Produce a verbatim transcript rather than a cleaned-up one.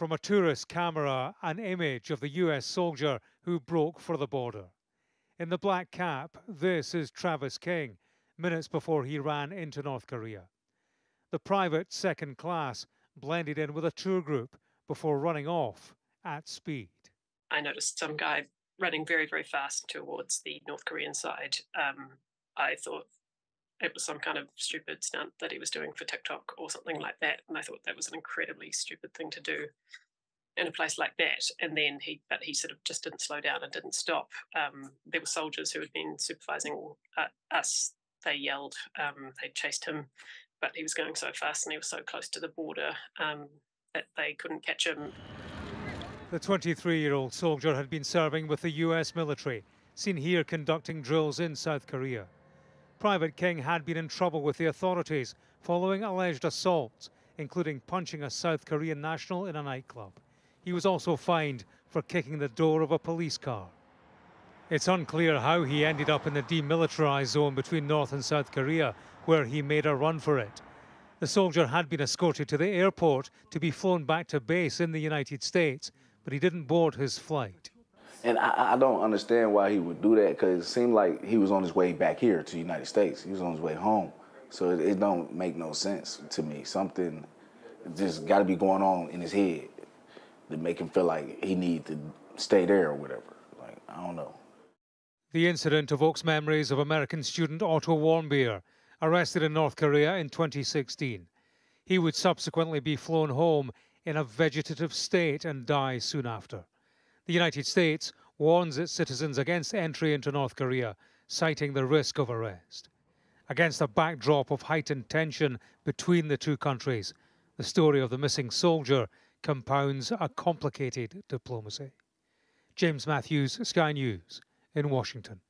from a tourist camera an image of the U S soldier who broke for the border. In the black cap, this is Travis King, minutes before he ran into North Korea. The private second class blended in with a tour group before running off at speed. I noticed some guy running very, very fast towards the North Korean side. Um, I thought it was some kind of stupid stunt that he was doing for TikTok or something like that. And I thought that was an incredibly stupid thing to do in a place like that. And then he, but he sort of just didn't slow down and didn't stop. Um, there were soldiers who had been supervising uh, us. They yelled, um, they chased him, but he was going so fast and he was so close to the border um, that they couldn't catch him. The twenty-three-year-old soldier had been serving with the U S military, seen here conducting drills in South Korea. Private King had been in trouble with the authorities following alleged assaults, including punching a South Korean national in a nightclub. He was also fined for kicking the door of a police car. It's unclear how he ended up in the demilitarized zone between North and South Korea, where he made a run for it. The soldier had been escorted to the airport to be flown back to base in the United States, but he didn't board his flight. And I, I don't understand why he would do that, because it seemed like he was on his way back here to the United States. He was on his way home. So it, it don't make no sense to me. Something just got to be going on in his head to make him feel like he need to stay there or whatever. Like, I don't know. The incident evokes memories of American student Otto Warmbier, arrested in North Korea in twenty sixteen. He would subsequently be flown home in a vegetative state and die soon after. The United States warns its citizens against entry into North Korea, citing the risk of arrest. Against a backdrop of heightened tension between the two countries, the story of the missing soldier compounds a complicated diplomacy. James Matthews, Sky News, in Washington.